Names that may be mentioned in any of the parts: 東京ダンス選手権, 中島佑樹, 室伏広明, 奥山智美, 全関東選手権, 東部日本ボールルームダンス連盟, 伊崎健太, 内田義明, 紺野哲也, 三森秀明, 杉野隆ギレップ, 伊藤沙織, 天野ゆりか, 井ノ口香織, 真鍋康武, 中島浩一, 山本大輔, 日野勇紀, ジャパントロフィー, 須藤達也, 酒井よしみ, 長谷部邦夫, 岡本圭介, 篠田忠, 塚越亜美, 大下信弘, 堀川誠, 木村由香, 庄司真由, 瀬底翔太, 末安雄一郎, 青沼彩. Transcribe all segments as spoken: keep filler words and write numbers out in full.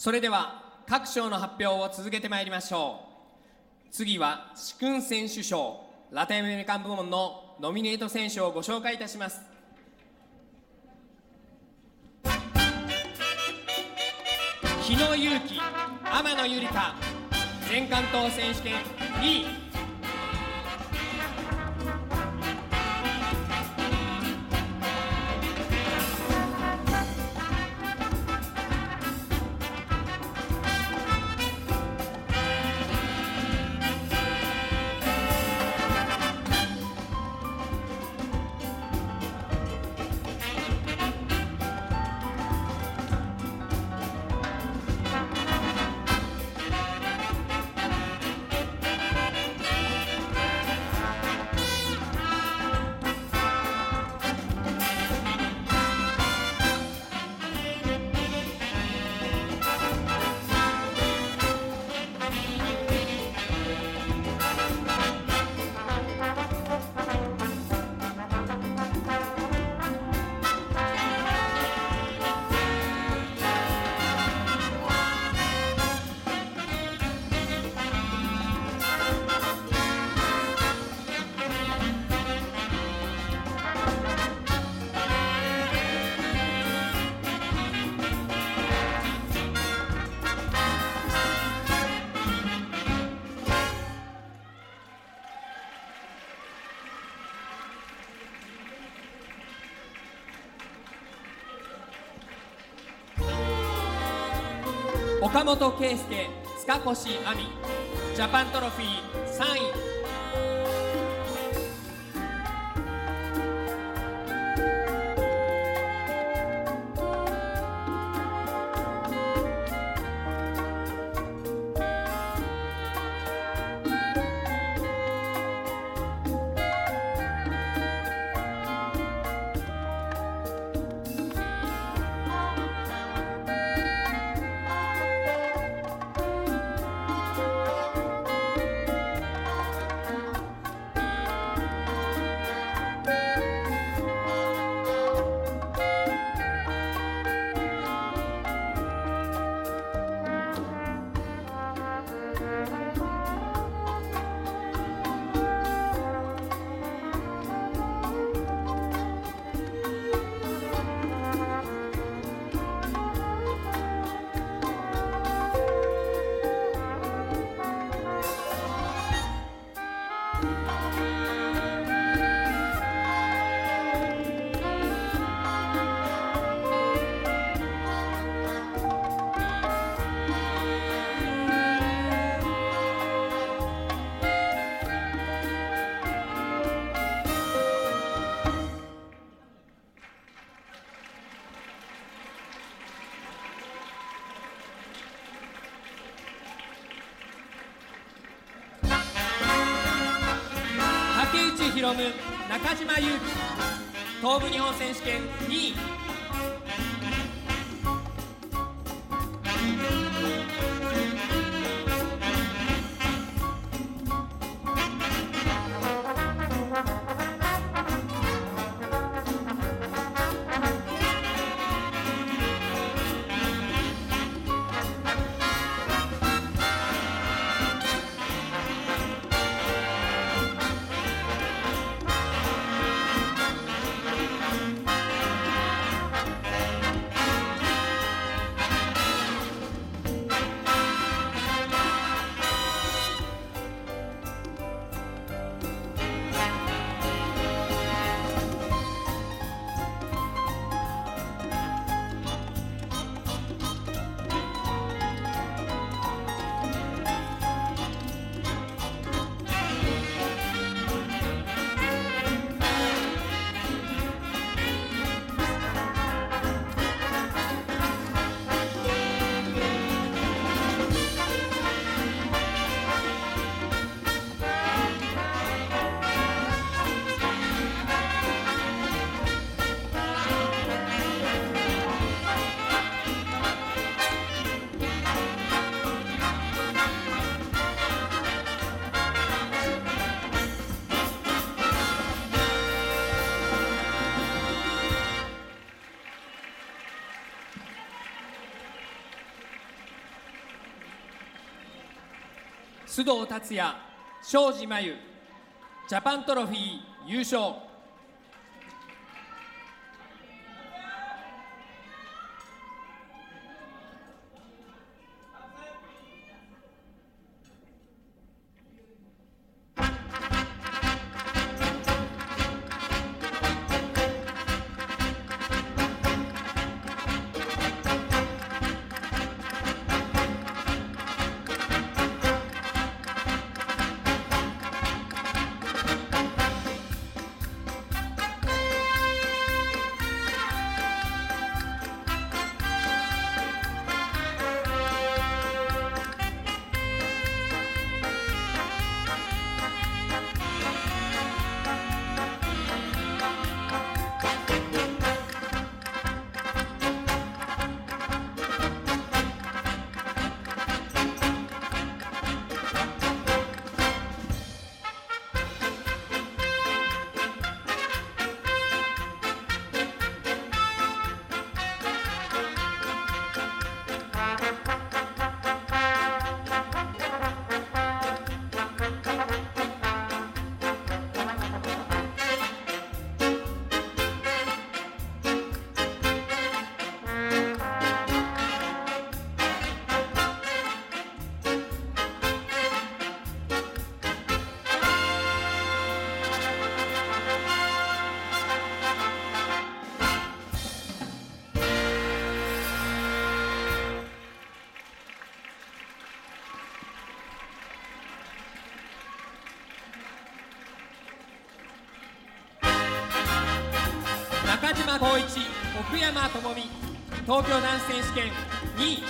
それでは各賞の発表を続けてまいりましょう。次は殊勲選手賞ラテンアメリカン部門のノミネート選手をご紹介いたします。日野勇紀、天野ゆりか、全関東選手権にい。岡本圭介、塚越亜美、ジャパントロフィーさんい。中島佑樹、東部日本選手権にい。須藤達也、庄司真由、ジャパントロフィー優勝。中島浩一、奥山智美、東京ダンス選手権にい。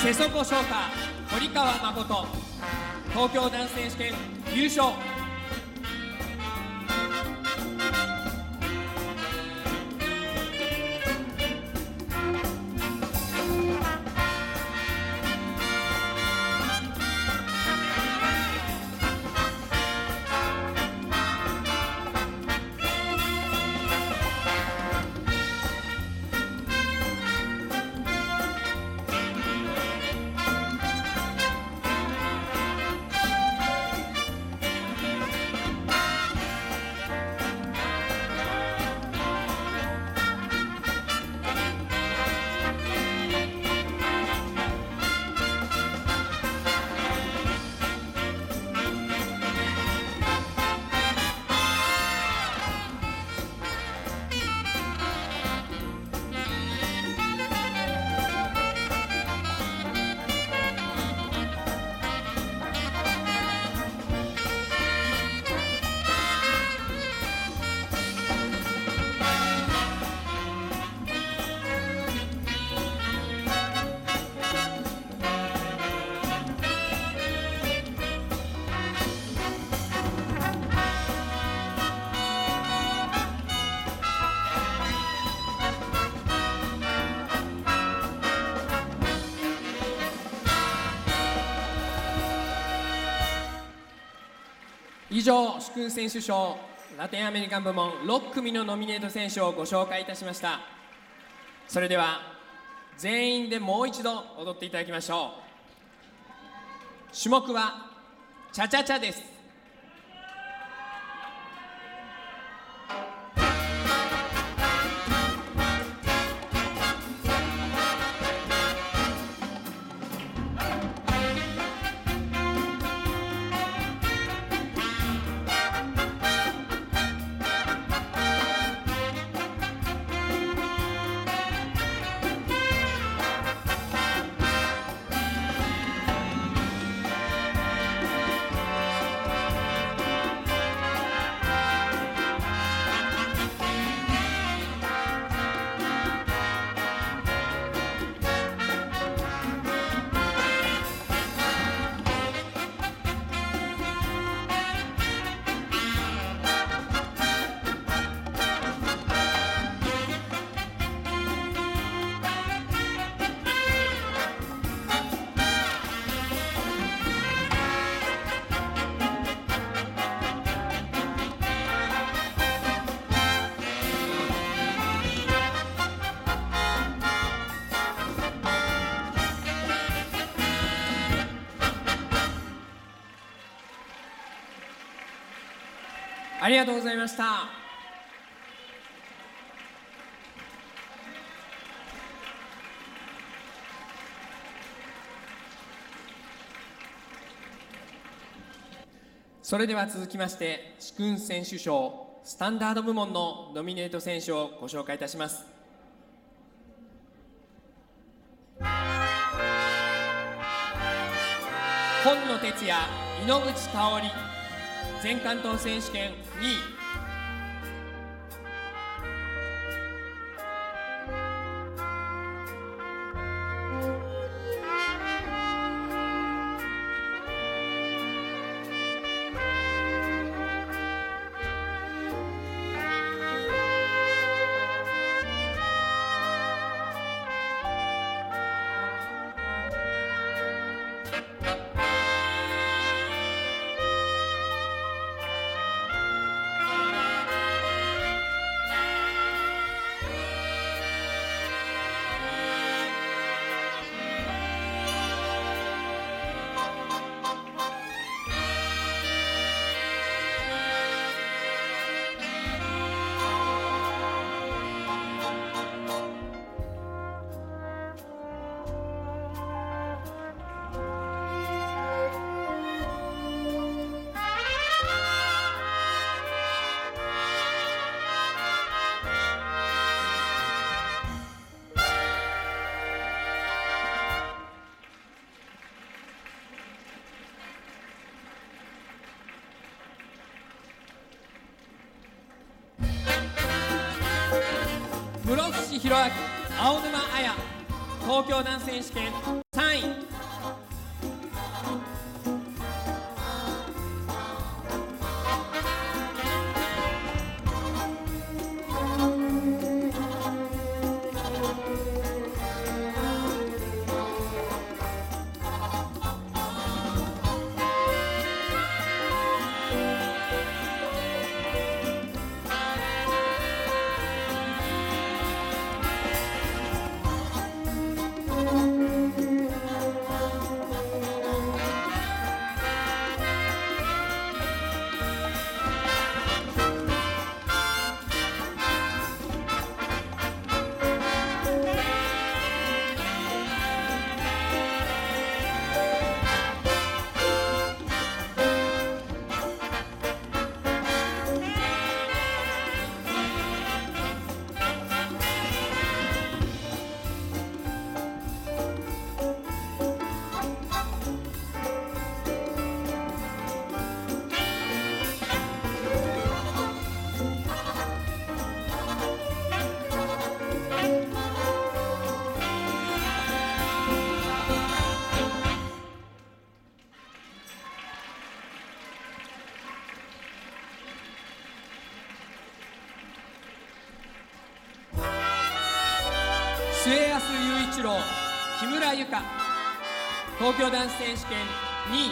瀬底翔太、堀川誠、東京ダンス選手権優勝。以上、殊勲選手賞ラテンアメリカン部門ろく組のノミネート選手をご紹介いたしました。それでは全員でもう一度踊っていただきましょう。種目はチャチャチャです。ありがとうございました。それでは続きまして、殊勲選手賞スタンダード部門のノミネート選手をご紹介いたします。紺野哲也、井ノ口香織、全関東選手権にい。室伏広明、青沼彩、東京ダンス選手権さんい。末安雄一郎、木村由香、東京ダンス選手権にい。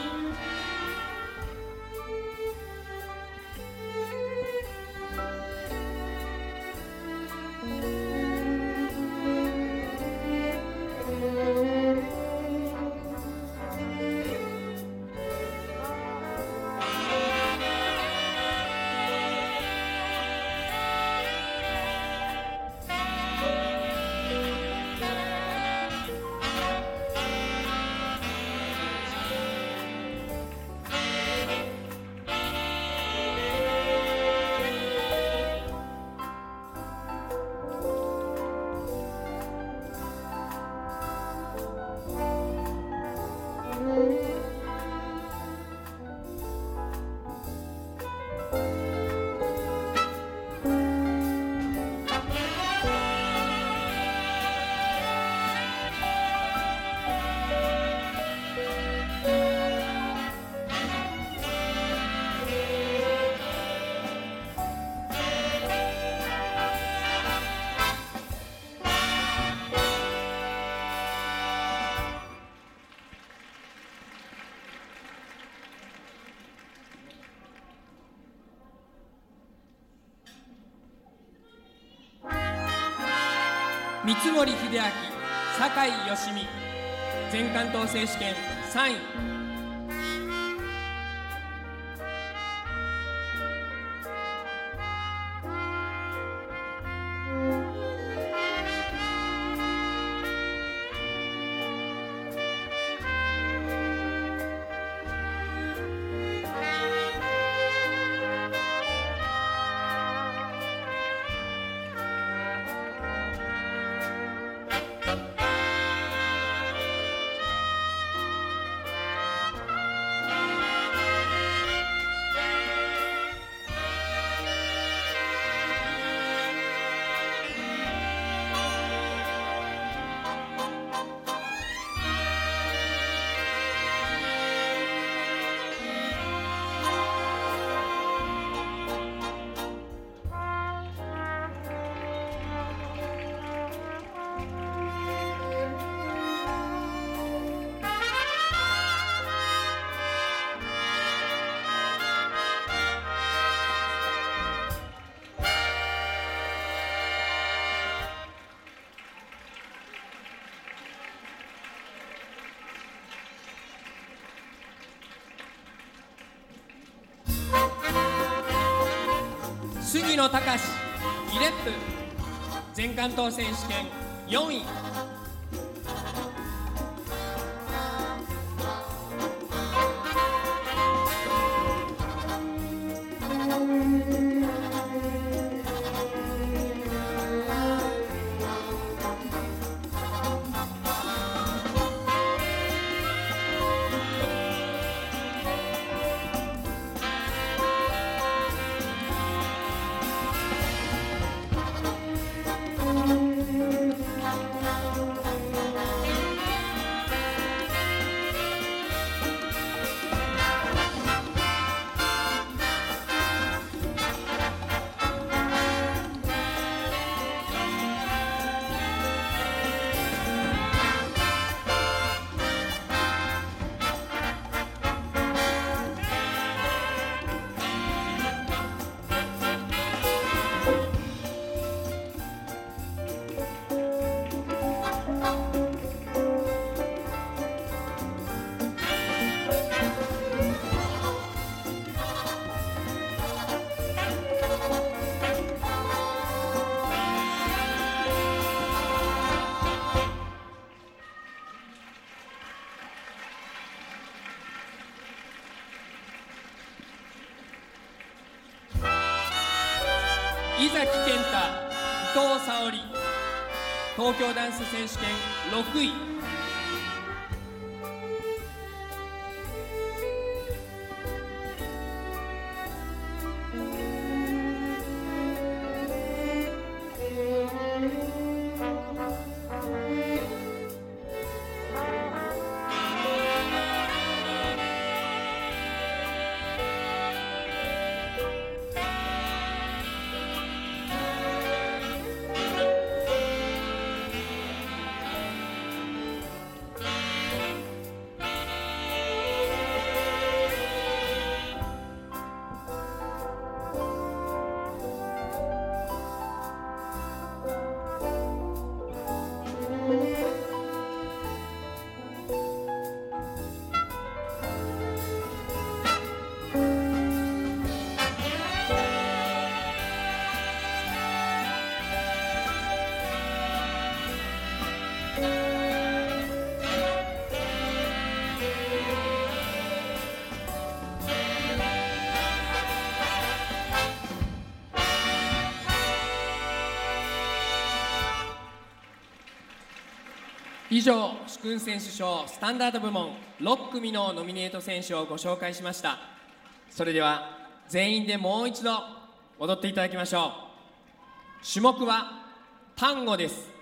三森秀明、酒井よしみ、全関東選手権さんい。杉野隆ギレップ、全関東選手権よんい。伊崎健太、伊藤沙織、東京ダンス選手権ろくい。以上、殊勲選手賞スタンダード部門ろく組のノミネート選手をご紹介しました。それでは全員でもう一度踊っていただきましょう。種目はタンゴです。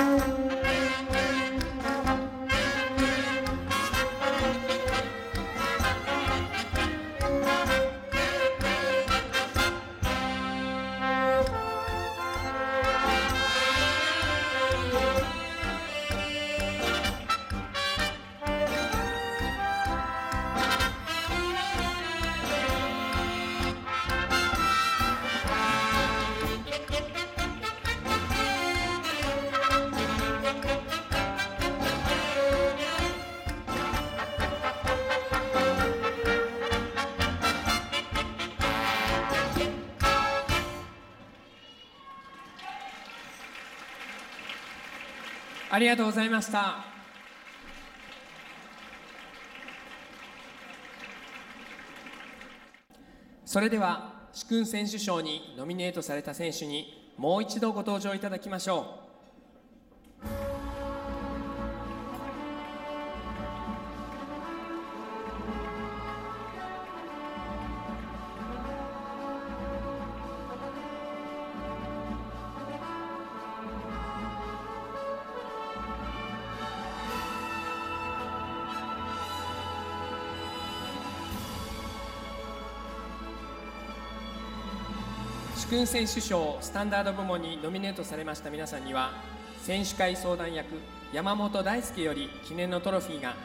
Thank you. ありがとうございました。それでは殊勲選手賞にノミネートされた選手にもう一度ご登場いただきましょう。殊勲選手賞スタンダード部門にノミネートされました皆さんには、選手会相談役山本大輔より記念のトロフィーが、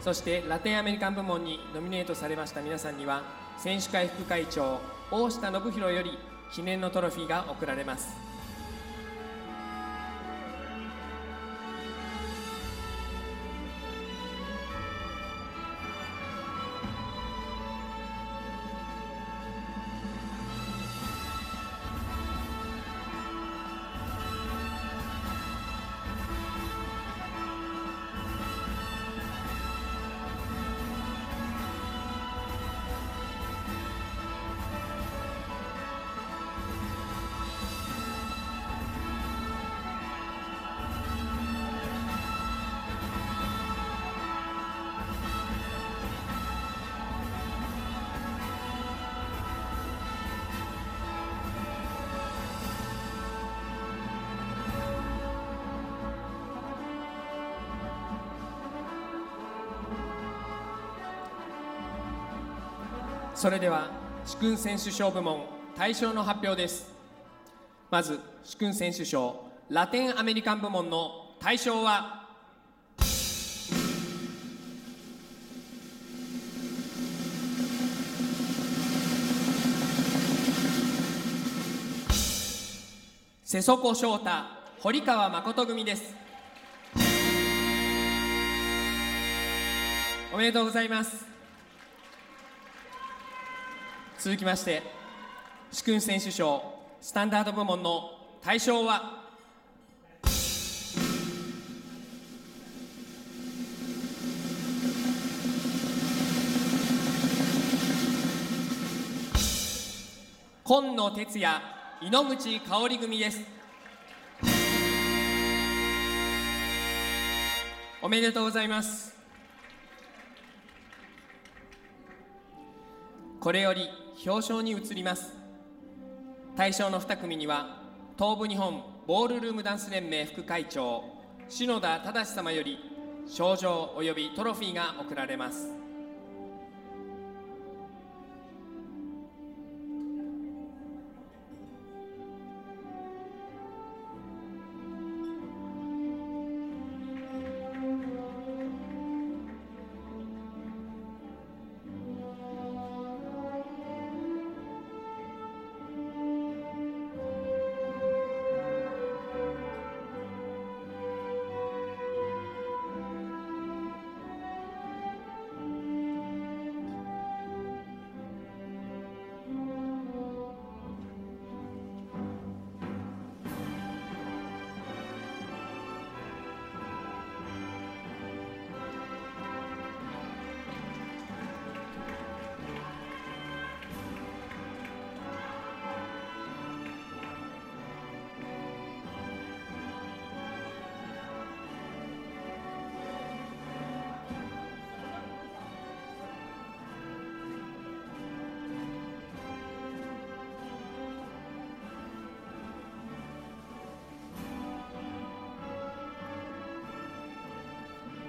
そしてラテンアメリカン部門にノミネートされました皆さんには、選手会副会長大下信弘より記念のトロフィーが贈られます。それでは殊勲選手賞部門大賞の発表です。まず殊勲選手賞ラテンアメリカン部門の大賞は瀬底翔太、堀川誠組です。おめでとうございます。続きまして、殊勲選手賞スタンダード部門の大賞は紺野哲也、井ノ口香織組です。おめでとうございます。これより表彰に移ります。大賞のに組には、東部日本ボールルームダンス連盟副会長篠田忠様より賞状およびトロフィーが贈られます。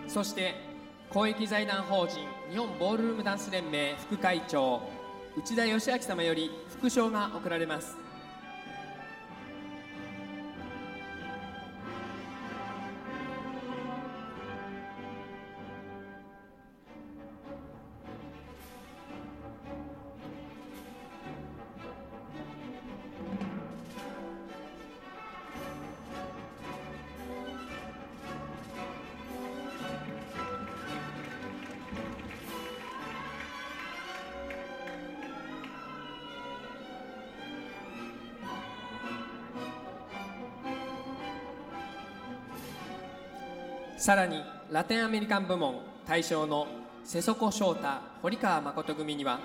そして公益財団法人日本ボールルームダンス連盟副会長内田義明様より副賞が贈られます。さらにラテンアメリカン部門大賞の瀬底翔太・堀川誠組には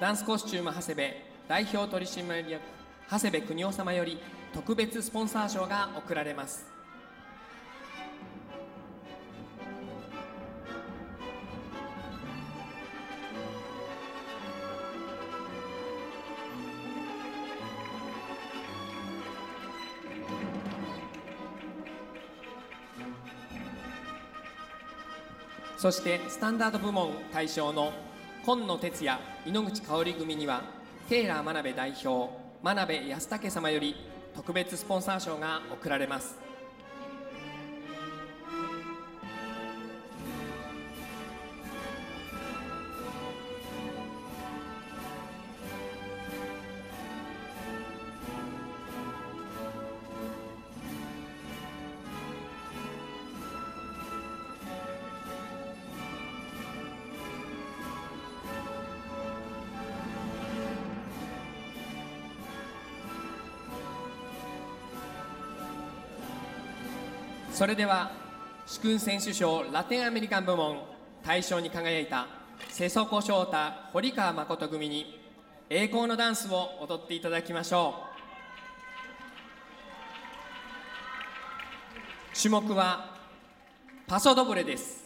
ダンスコスチューム長谷部代表取締役長谷部邦夫様より特別スポンサー賞が贈られます。そしてスタンダード部門大賞の紺野哲也・井ノ口香織組にはテイラー真鍋代表真鍋康武様より特別スポンサー賞が贈られます。それでは殊勲選手賞ラテンアメリカン部門大賞に輝いた瀬底翔太・堀川誠組に栄光のダンスを踊っていただきましょう。種目はパソドブレです。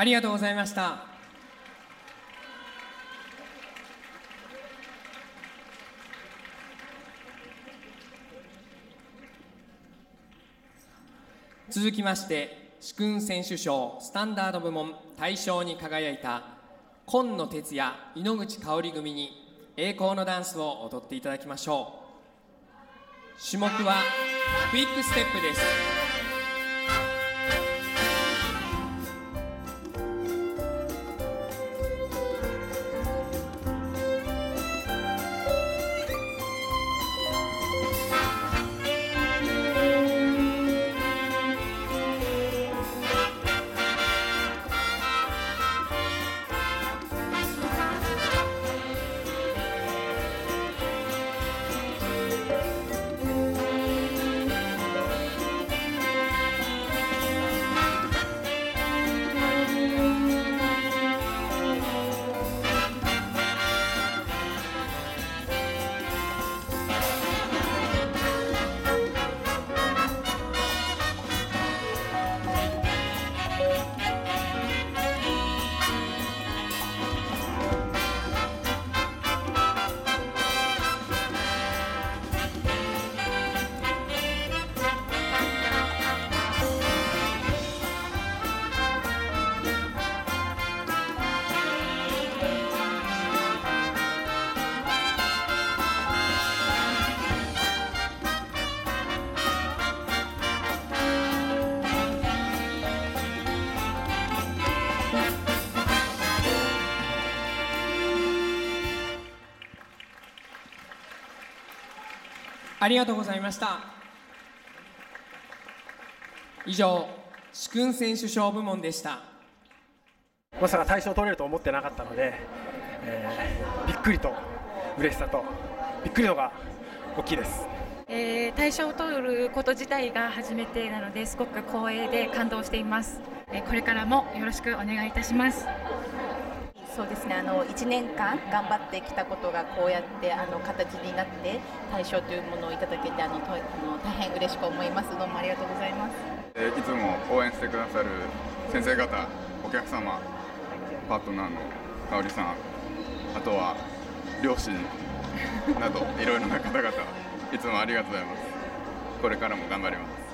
ありがとうございました。続きまして、殊勲選手賞スタンダード部門大賞に輝いた紺野哲也・井ノ口香織組に栄光のダンスを踊っていただきましょう。種目はクイックステップです。ありがとうございました。以上、殊勲選手賞部門でした。まさか大賞取れると思ってなかったので、えー、びっくりと嬉しさとびっくりのが大きいです。えー、大賞を取ること自体が初めてなのですごく光栄で感動しています。えー、これからもよろしくお願いいたします。そうですね、あのいちねんかん頑張ってきたことがこうやってあの形になって大賞というものをいただけてあの大変嬉しく思います。どうもありがとうございます。えー、いつも応援してくださる先生方、お客様、パートナーの香織さん、あとは両親などいろいろな方々いつもありがとうございます。これからも頑張ります。